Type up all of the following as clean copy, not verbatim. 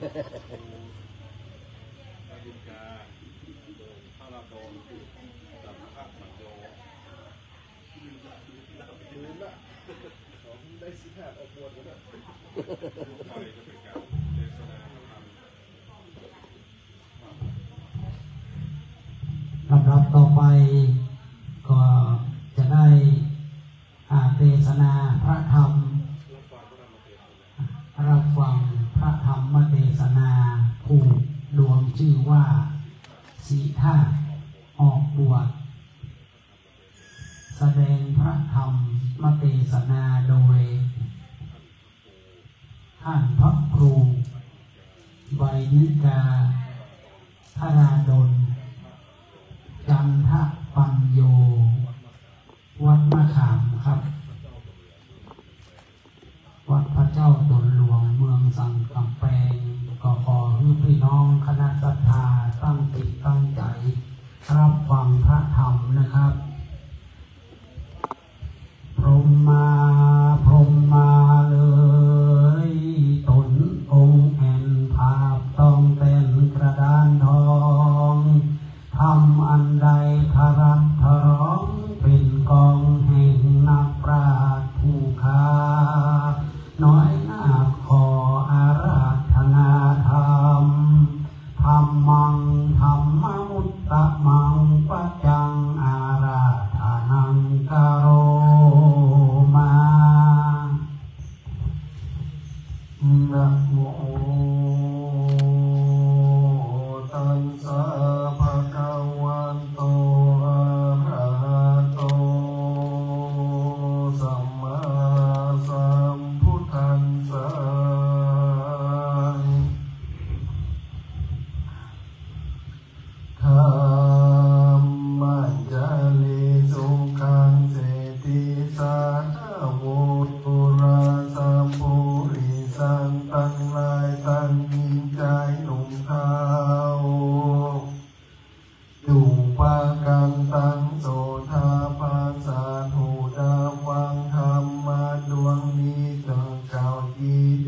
ดินกาพระราโดนสัมภาษณ์มันโยยืนละของได้สิบห้าออกบวชแล้วนะลำดับต่อไปก็จะได้เทศนาพระธรรมรับฟังพระธรรมเทศนาผู้รวมชื่อว่าสีธาตุออกบวชแสดงพระธรรมเทศนาโดยท่านพระครูไวยนิกาธราดลจันทปัญโยวัดมะขามครับวัดพระเจ้าตนหลวงเมืองสังกำแพงก็ขอให้พี่น้องคณะศรัทธาตั้งจิตตั้งใจรับฟังพระธรรมนะครับพรหมาพรหมาเลยตนองค์แห่งภาพต้องเป็นกระดานทองทำอันใดทารักทารองเป็นกองแห่งนักปราชญ์ผู้ค้าน้อยหน้าขออาราธนาธรรมธรรมังธรรมมุตตะมังปะจังอาราธนังกโรมานะโมตัสสะดูเราว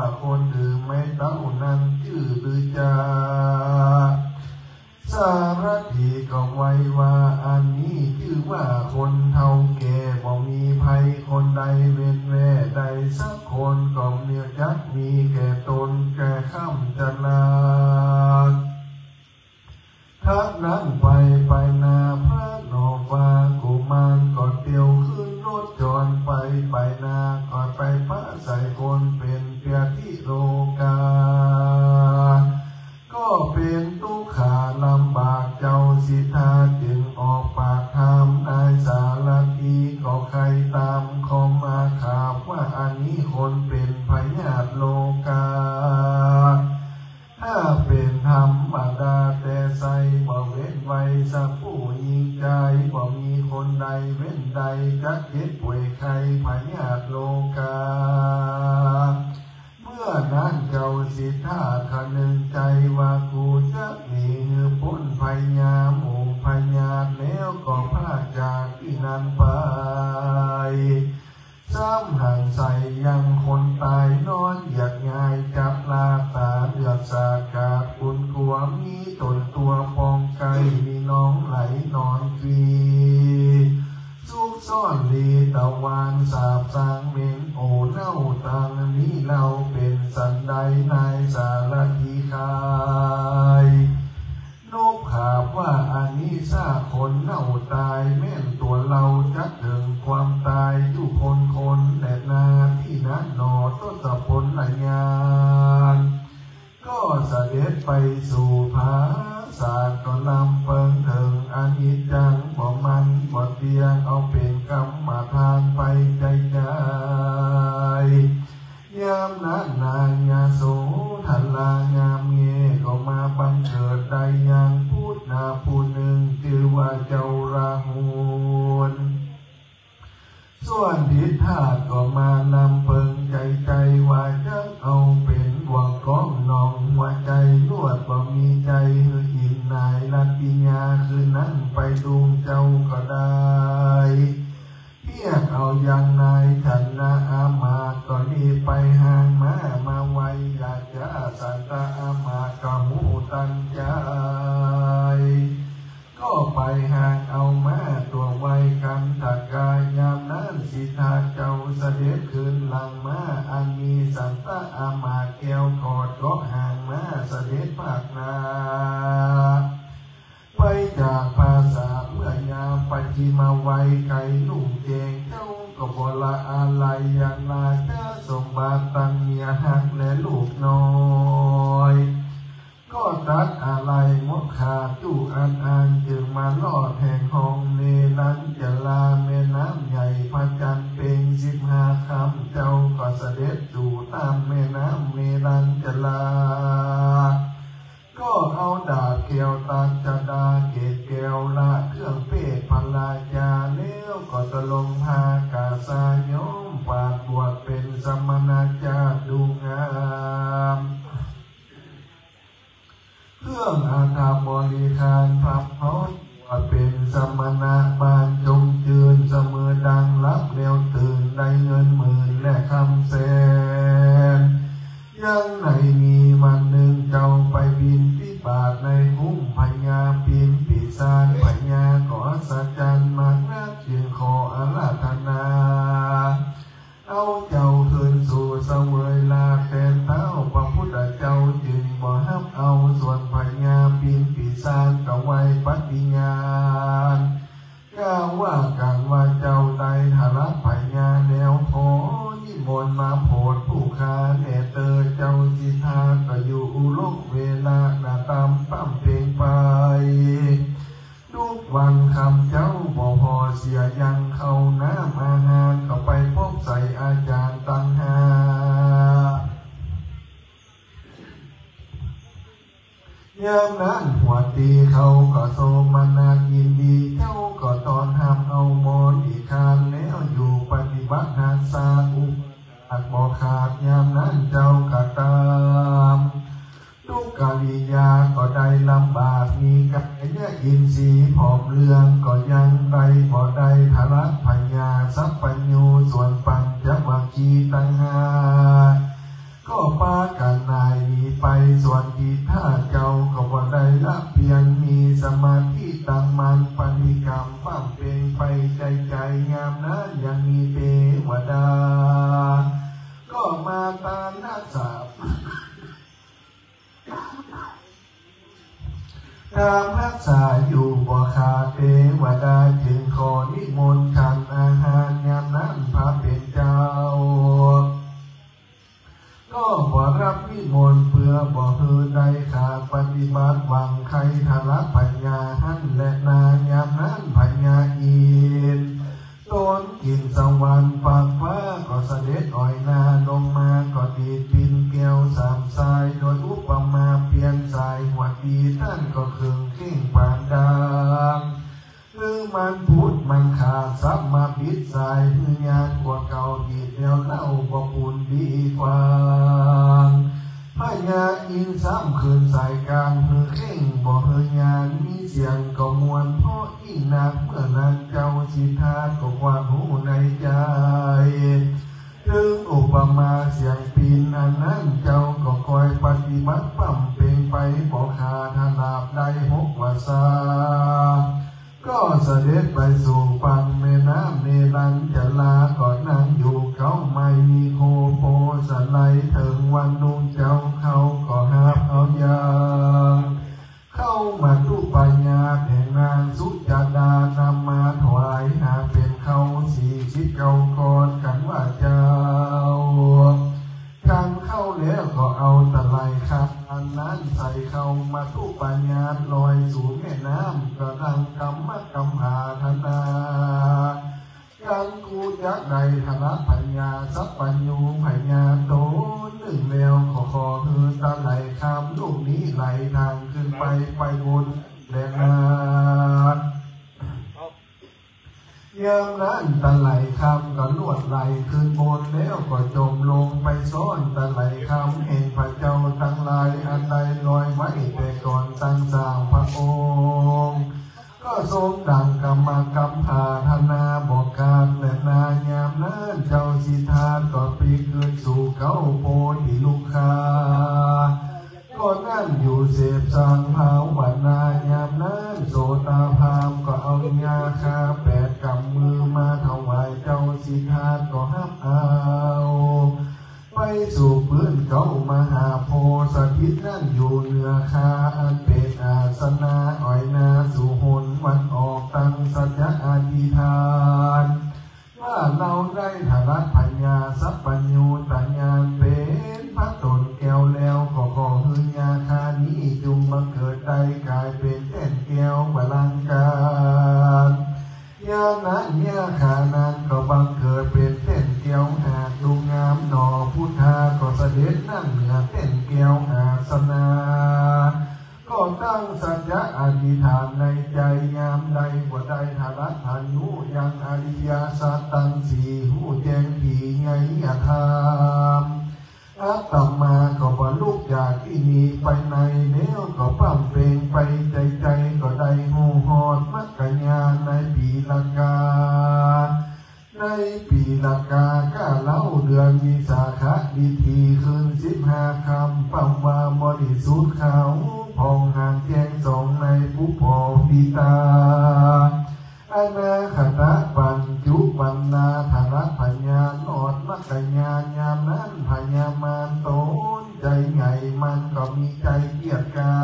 ่าคนหรือไม่เต้านั้นชื่อหรือจา มีแก่ตนแก่ข้ามจะนาทักนั้นไปนาพระนอกวากุมารก็เตียวขึ้นรถจอนไปนาก่อนไปพระใส่คนเป็นเปียที่โลกาก็เป็นทุกขาลำบากเจ้าสิทาจึงออกปากถามนายสารพีก็ใครตามคมอาขาบว่าอันนี้คนเป็นพญาติโลกาถ้าเป็นธรรมดาแต่ใส่บ่เว้นไว้สักผู้ยิ่งใจบ่มีคนใดเว้นใดจักเจ็บป่วยใครพญาติโลกาเมื่อนั้นเจ้าสิทธาคะนึงใจว่ากูจะหนีพ้นพญาหมู่พญาแล้วก็พลาดจากที่นั้นไปซ้ำห่างใส่ยังคนตายนอนอยากง่ายจับลาตาเลือดสาดขาดคุณกลัวมีตนตัวฟองไก่มีน้องไหลนอนกีซุกซ่อนลีตะวันสาบสางเหม็นโอเน่าตังนี้เราเป็นสันใดนายสารทีคายนกขาบว่าอันนี้ซาคนเน่าตายแม่นตัวเราจะถึงความตายอยู่คนแดดนาที่นั้นหนอต้นสะพลหลายงานก็เสด็จไปสู่พาสารก็นำเปิงถึงอันนี้จังบ่มันบ่เตียงเอาเป็นกรรมมาทานไปใจยามนั้นนางยาโสทันลางามเงยก็มาบังเกิดได้ยังพูดนาผู้หนึ่งชื่อว่าเจ้าราหูนส่วนทิศธาตุก็มานำเปิงใจว่าจะเอาเป็นหวังก้องนองหัวใจรวดบ่มีใจคืออิ่มนายลัดปิญาคือนั่งไปดูเจ้าก็ได้เรียกเอาอย่างนายฉันนะอามาตอนนี้ไปห่างมาไวอยากจะสันตะอามาตะหูตั้งใจก็ไปห่างเอามาตัวไวกันตะกายยามนั้นสิทธาเจ้าเสด็จขึ้นหลังมาอันมีสันตะอามาแก้วกอดก็ห่างมาเสด็จภาคนาไปจากภาษาเมื่อยามปัจจิมาไวไก่หนุ่มเจงเจ้าก็บละอะไรอย่างลาเจ้าสมบัติตังเมียหักและลูกน้อยก็ตัดอะไรงบขาจูอันจึงมาลอดแห่งห้องเนรัญจลาแม่น้ำใหญ่พระจันทร์เป็น15 ค่ำเจ้าก็เสด็จสู่ตามแม่น้ำเนรัญจลาก็เอาดาบเกลียวตัดจะดาเกตเกลียวละเครื่องเพศพันลายาเลี้ยวก็จะลงพากาสายมปากบวชเป็นสมณะจาดูงามเครื่องอาถรรพ์บริคารพับเขาบวชเป็นสมณะบานจงจืนเสมอดังรับเลี้ยวตื่นได้เงินหมื่นและคำแสนยังไหนมีวันหนึ่งเจ้าไปบินที่บาทในคุ้มพญาบินปีศาจพญาขอสัจจันมากนักจึงขออาราธนาเอาเจ้าคืนสู่เสวยลาแทนเท้าพระพุทธเจ้าจึงบ่ฮับเอาส่วนพญาบินปีศาจก็ไว้ปฏิญาณกล่าวว่าการว่าเจ้าใดทาระพญาแนวโพนิมนต์มาโพดผู้ค้าแน่เตอเจ้าสิทธาก็อยู่อุลกเวลาหน้าตามปั้มเพลงไปทุกวันคำเจ้าบ่พอเสียยังเข้าน้ำอาหารก็ไปพบใส่อาจารย์ตังหาเยี่ยมนั้นหัวตีเขาก็โสมนัสยินดีเจ้าก็ตอนทำเอาโมดีคานแล้วอยู่ปฏิบัติงานสาอุอักบ่ขาดยามนั้นเจ้ากะตามทุกกริยาก็ได้ลำบากมีกายเนื้ออินทรีย์ผอมเรืองก็ยังไปบ่ได้ทารักพญาสัพปัญญูส่วนปัญจวัคคีย์ตังหาก็ปากันนายมีไปส่วนที่ท่าเจ้าก็ว่าได้ละเพียงมีสมาธิตั้งมันปฏิกรรมปั้มเพลงไปใจงามนั้นยังมีเทวดาก็มาตานักส ครับน้ำรักษาอยู่บ่ขาดเทวดาจึงขอนิมนต์ฉันอาหารยามนั้นพระเป็นเจ้าก็บ่รับนิมนต์เพื่อบ่เพื่อใดขาดปฏิบัติหวังใครทาระปัญญาหันและนายามนั้นปัญญาอีนต้นกินสังวรปากฟ้าก็เสด็จอ่อยนาลงมาก็ดีปินเกลียวสามสายโดยอุปมาเปลี่ยนสายหวัดดีท่านก็เครื่องขิ้งปานดางคือมันพูดมันขาดซับมาปิดสายเพื่อยากกว่าเก่าดีเดียวเล่าบ่ปูนดีกว่าพญาอินซ้ำคืนสายการเพื่อเข่งบ่เพื่องานมีเสียงก็มวนเพราะอีนักเมื่อนักเจ้าสิทาก็ความหูในใจถึงอุปมาเสียงปีนอันนั้นเจ้าก็คอยปฏิบัติปั่มเป่งไปบ่ขาดถนาบได้หกวาสาก็เสด็จไปสู่ปังแม่น้ำเนรัญจลาก่อนนั่งอยู่เขาไม่มีโคโพสไลถึงวันนุ่งเจ้าเขาก็หาเขายางเข้ามาดูปัญญาแห่งนางสุจดานำมาถวายหาเป็นเขาสี่สิบเก้าก้อนกันว่าเจ้าทางเข้าแล้วก็เอาตะไลครับอันนั้นใส่เข้ามาทุปัญญาลอยสู่แม่น้ำกระดังกรรมกรรมหาธนาการกูยักษ์ใดธนปัญญาสัพปัญญูปัญญาโตหนึ่งแนวขอคือตะไลข้ามลูกนี้ไหลทางขึ้นไปบนแดนนาเยี่ยมนั้นตะไลคำก็ลวดไหลขึ้นบนแล้วก็จมลงไปซ้อนตะไลคำเห็นพระเจ้าทั้งหลายอันใดลอยไว้แต่ก่อนตั้งสร้างพระองค์ก็ทรงดังกรรมกรรมหาธนาบอกการและนายามนั้นเจ้าสิทธาก็ปีกขึ้นสู่เขาโพธิลุกคาก็นั่นอยู่เสพสังภาวนา ยามนั้นโสตาพามก็เอายาคาแปดกำมือมาถวายเจ้าสิทธาก็ห้ามเอาไปสู่พื้นเขามหาโพสถิตนั่นอยู่เหนือคาอันเป็นอาสนะอ่อยนาสุหนวันออกตั้งสัจจะอธิษฐานว่าเราได้ฐานะปัญญาสัพปัญญูตัญญาเป็นพระตนแก้วแล้วก็ขอคืนยาคานี้จุงมาเกิดใจกลายเป็นแก่นแก้วบาลังการยานั้นยาคานั้นก็บังเกิดเป็นแก่นแก้วหาดูงามหนอพุทธาก็เสด็จนั่งเหนือแก่นแก้วอาสนะก็ตั้งสัจจะอธิษฐานในใจยามใดว่าได้ฐานะฐานุยังอริยสัจตังสี่หูแจ้งผีไงอาธามอาตมาก็บรรลุอยากที่มีไปในแล้วก็ปั้มเพลงไปใจก็ได้หูหอดมักกะญาในปีละกาในปีละกาก็เล่าเดือนมีสาขาดีทีคืนสิบห้าคำปั้มว่าบริสุทธิ์เขาพองหางแกงสองในภูพอดีตาอาณาคตะปัญจุปัญนาธาระปัญญาหลอดมักกะญาณยามนั้นพญามารโตนใจไงมันก็มีใจเกียดกา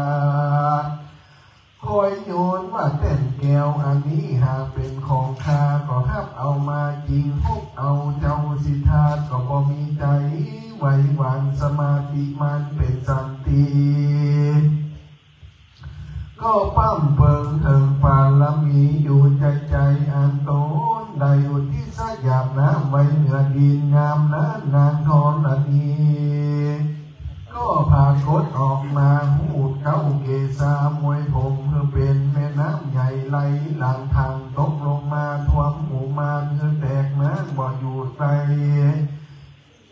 คอยโยนว่าแก่นแก้วอันนี้หากเป็นของข้าก็ขับเอามาจริงพกเอาเจ้าสิทธาก็บ่มีใจไว้วางสมาธิมันเป็นสันติก็ปั้มเปิงเถิงปาลมีอยู่ใจอันโตนได้อุทิศหยาบน้ำไว้เหนือดินงามนั้นนางทอนอันนี้ก็พาโคตรออกมาหูดเข้าเกศามวยผมเพื่อเป็นแม่น้ำใหญ่ไหลหลังทางตกลงมาท่วมหมู่มานเธอแตกน้ำบ่อยู่ใจ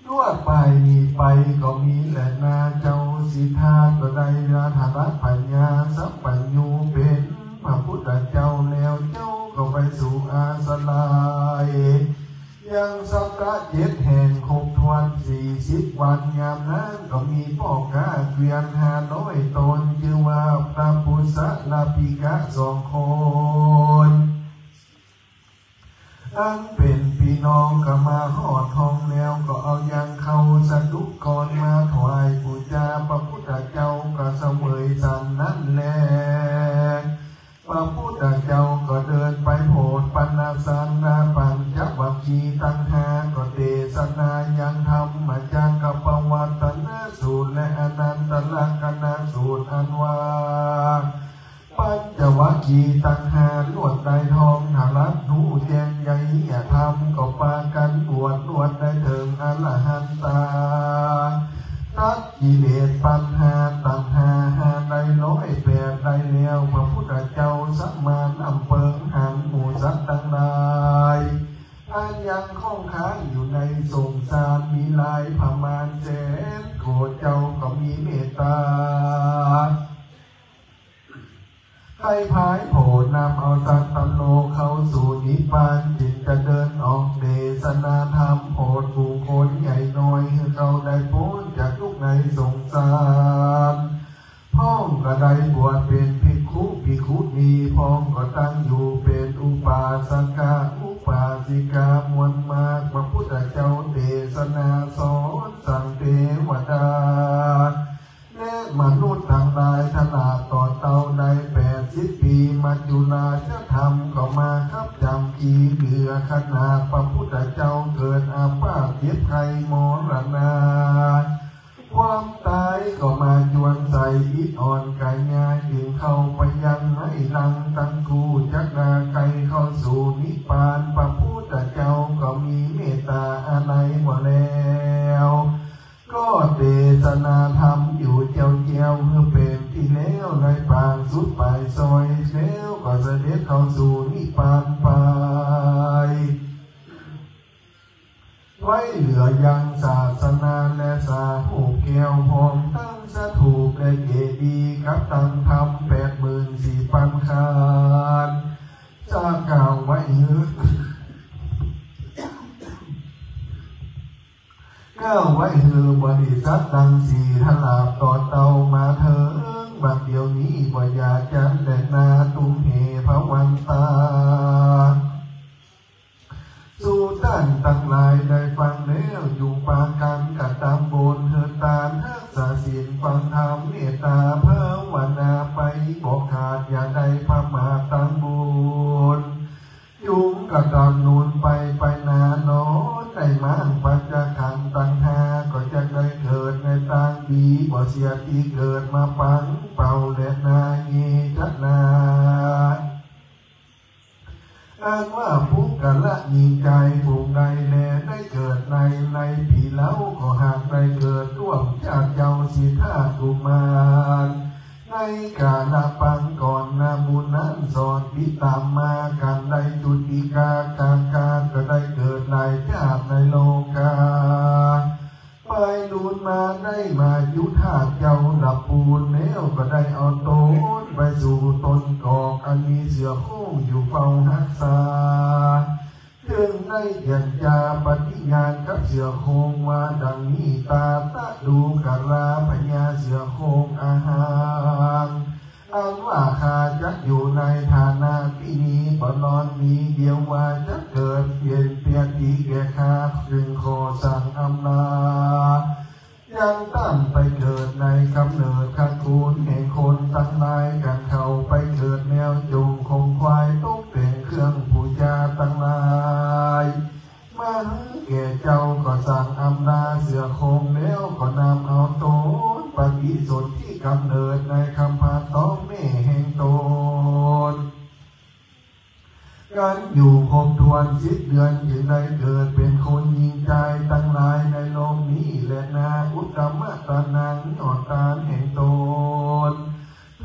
ด้วยไปมีไปก็มีแหละนาเจ้าสิทธาก็ได้ราธารปัญญาสัพปัญญูเป็นพระพุทธเจ้าแล้วเจ้าก็ไปสู่อาสลายยังสัพระเจ็ดแห่งครบทวนสี่สิบวันยามนั้นก็มีพ่อค้าเกวียน500ตนชื่อว่าพระพุทธลาภิกะ2 คน ตั้งเป็นพี่น้องก็มาหอดทองแล้วก็เอายางเข้าสะดุกก่อนมาถวายบูชาพระพุทธเจ้าก็เสวยสันนั้นแลพระพุทธเจ้าก็เดินไปโผฏฐันนาสานนาปัญจวัคคีย์ทั้งห้าก็เทศนายังธรรมจักรปวัตนสูตรและอนันตลักขณสูตรอันว่าปัญจวัคคีย์ทั้งห้าลวดในทองหารัตนูแจงใหญ่ธรรมก็ปากันบวชลวดในเถิงอรหันตาตัดกิเลสปัญหาตัณหาหาได้ร้อยแปดได้แล้วพระพุทธเจ้าสัมมาอำเปิงหันหมู่สัตว์ทั้งหลายอายังข้องค้างอยู่ในสงสารมีหลายประมาณแสนโกรธเจ้าก็มีเมตตาใครพายโผนำเอาสัตว์ตัมโลเข้าสู่นิพพานจึงจะเดินออกเดชนาธรรมโผดบุคคลใหญ่น้อยให้เขาได้พ้นจากทุกข์ในสงสารพ้องก็ได้บวชเป็นภิกขุภิกขุณีพ้องก็ตั้งอยู่เป็นอุปาสกาอุปาสิกามวลมากพระพุทธเจ้าเดชนาสอนสั่งเทวดามนุษย์ทั้งหลายฉลาดต่อเตาใน80 ปีมัจจุราชธรรมก็มาครับจำกีเหลือขนาดพระพุทธเจ้าเกิดอาพาธเจ็บไข้มรณะความตายก็มาจวนใจอิดอ่อนกายงายถึงเข้าไปยังไม่ลังตังกูจักนาไกเข้าสู่นิพพานพระพุทธเจ้าก็มีเมตตาอะไรหมดแล้วก็เทศนาธรรมอยู่เจียวเจียวเพื่อเป็นที่แล้วในปางสุดปลายซอยแล้วก็เสด็จเข้าสู่นิพพานไปไว้เหลือยังศาสนาและสาหูแก้วหอมตั้งสถูปและเจดีย์กับตั้งธรรม84,000 คานจะกล่าวไว้เยอะก้าวไว้เธอบริษัทดังสี่ทลาบต่อเตามาเธอบัดเดียวนี้บ่อยากจะแต่นาตุ้มเหภวันตาสู่ท่านตั้งหลายได้ฟังแล้วอยู่ปางกันกัดตามบนเธอตาทักษาศีลฟังธรรมเมตตาภาวนาไปบอกขาดอย่าได้พระมาตั้งบุญยุงกระดอนนูนไปนาโน้นได้มาปัจจัขันตังหาก็จะได้เกิดในทางดีบ่เสียทีเกิดมาปังเป่าแหลกนาเยจักนาอ้างว่าผู้กะละยิงใจผูกในแหลได้เกิดในผีเล้าก็หากได้เกิดร่วมจากเจ้าสิทธาตุมารในกาลปังก่อนนาบุญนั้นสอนพิตามมาการได้จุติกาการก็ได้เกิดในชาติในโลกาไปดูนมาได้มายุธาเจ้าดับปูนแล้วก็ได้เอาโต้นไปสู่ตนกอกอันมีเสือโค้งอยู่เฝ้าหักษาจึงได้อย่างยาปฏิญาณกับเสือโคงว่าดังนี้ตาตะดูกะลาพญาเสือโคงอาหารอันว่าข้าจะอยู่ในฐานะที่นี้บ่นอนมีเดียวว่าจะเกิดเย็นเปียตีแก่ข้าจึงขอสั่งอำลายังตั้งไปเกิดในกำเนิดข้าคูนแห่งคนตั้งหลายกันเข้าไปเกิดแนวจงคงควายตกแต่งเครื่องบูชาตั้งหลายมาให้แก่เจ้าก็สั่งอำนาจเสือโคงแล้วก็นำเอาตนปฏิสนธิกำเนิดในคำพาต้องแม่แห่งตนการอยู่ครบถ้วน10 เดือนจึงได้เกิดเป็นคนยิ่งใจตั้งหลายในโลกนี้และนาอุตตมตานังอดตาแห่งตน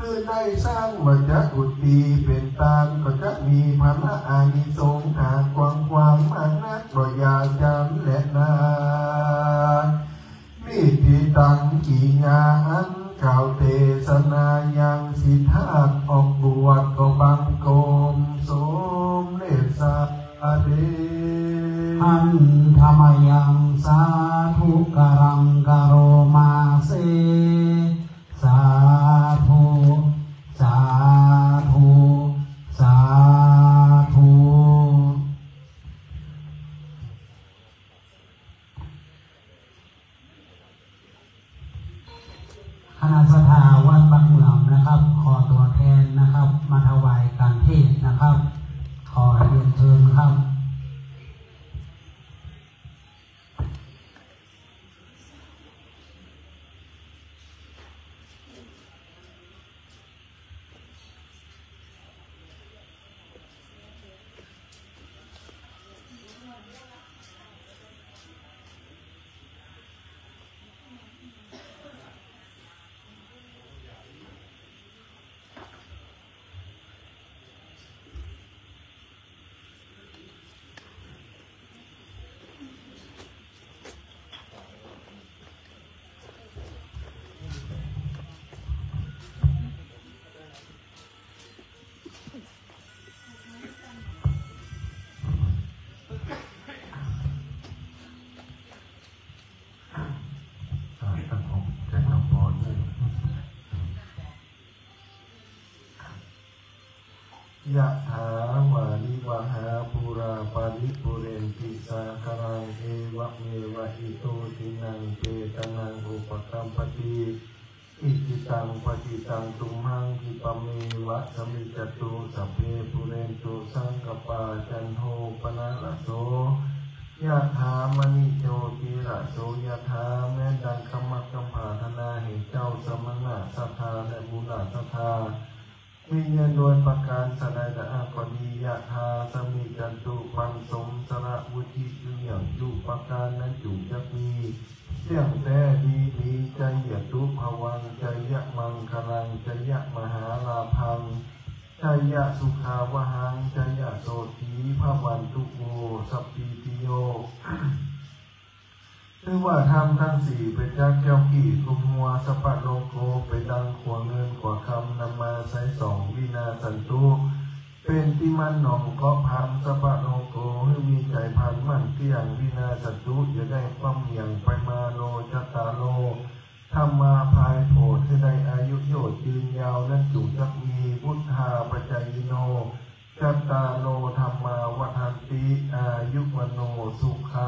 คือได้สร้างมาจากอุตตีเป็นตานก็จะมีพระอานิสงส์หากความมากนักก็อย่าจำและนามิติตังกิญาอันกล่าวเทศนายังสิทธาออกบวชก็บังกรมสมเด็จสัตเดอันธรรมยังสาธุกรังกโรมาเสสาธุสาธุสาธุ คณะสภาวัดบางเหมืองนะครับขอตัวแทนนะครับมาถวายการเทศน์นะครับขอเรียนเชิญครับยะถาวาริวหาปุราปาริปุเรนติสาคารังเอวะเมวะอิโตตินังเปตนังอุปกัมปติอิจิตังปฏิตังตุมังคิปะเมวะสมิจตุสัพเพปุเรนตุสังกปาจันโทปนะระโสยะถามณิโชติระโสยะถาแม้ดังคัมมะคัมภาธนาเหตุเจ้าสมณะสัทธาและบุญสัทธาวิญญาณโดยประการสลายละอากนิยะธาสมิจันตุปันสมสระวุฒิจุอย่างจุประการนั้นจุยักมีเสี่ยงแต่ดีใจยะทุภวังใจยะมังคลังใจยะมหาลาภังใจยะสุขาวหังใจยะโสธีภวันตุโมสัพพิติโยซึ่งว่าธรรมทั้งสี่เป็นจักแก้วกี่กุมหัวสปะโลโกไปดังขวเงินขวคำนำมาใช้สองวินาสันตุเป็นที่มันหนองก็พังสปะโลโกให้มีใจพันมั่นเที่ยงวินาสันตุอย่าได้ความเหี่ยงไปมาโลจตาโลธรรมาภายโผล่ให้ได้อายุโยชน์ยืนยาวนั้นจุจักมีพุทธาปัจจยิโนจตาโลธรรมาวัฏันติอายุวโนสุขา